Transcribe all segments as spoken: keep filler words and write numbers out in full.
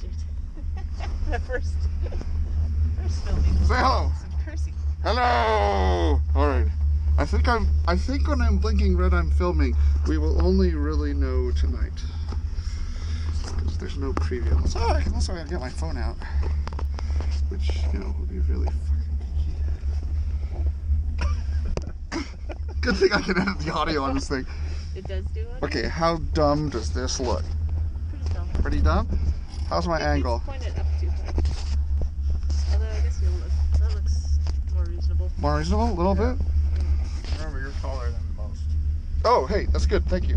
shoot. The first, first filming. Say hello. Cursing. Hello. All right. I think I'm. I think when I'm blinking red, I'm filming. We will only really know tonight, because there's no preview. Also, I can also get my phone out, which you know would be really fucking. Good thing I can edit the audio on this thing. It does do it. Okay, how dumb does this look? Pretty dumb. Pretty dumb. How's my angle? Point it up too high. Although I guess you'll look, that looks more reasonable. More reasonable, a little yeah. bit. Taller than most. Oh, hey, that's good. Thank you.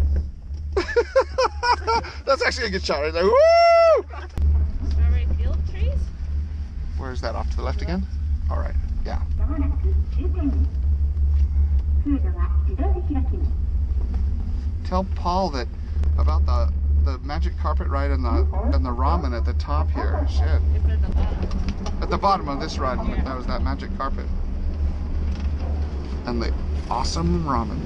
That's actually a good shot right there. Woo! Strawberry field trees? Where is that? Off to the left again? All right. Yeah. Tell Paul that about the the magic carpet ride and the and the ramen at the top here. Shit. It's at the bottom. At the bottom of this ride, yeah. That was that magic carpet. And the awesome ramen.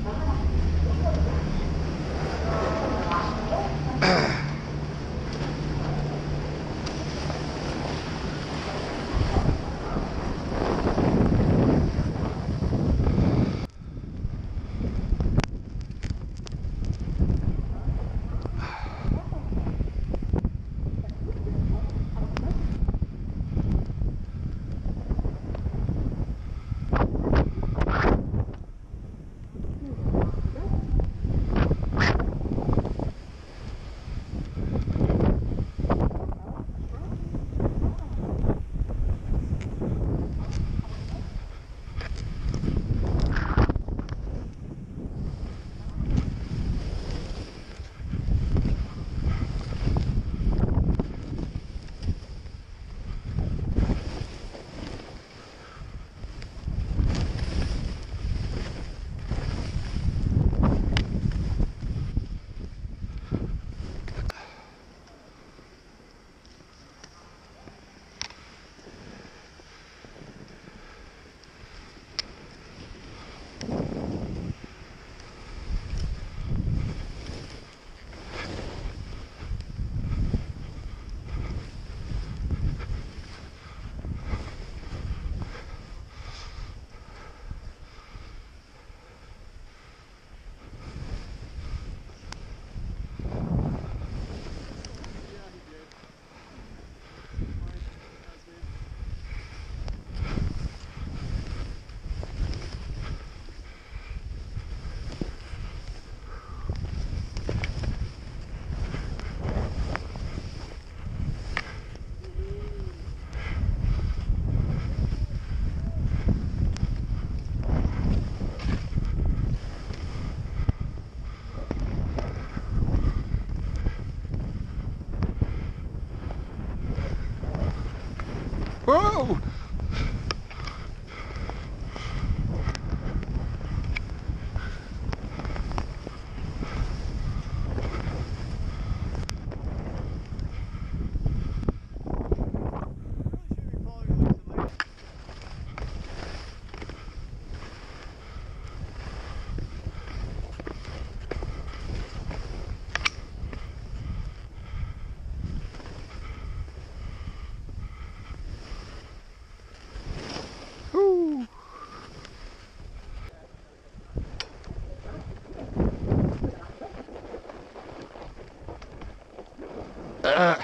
Whoa! Uh.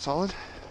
solid.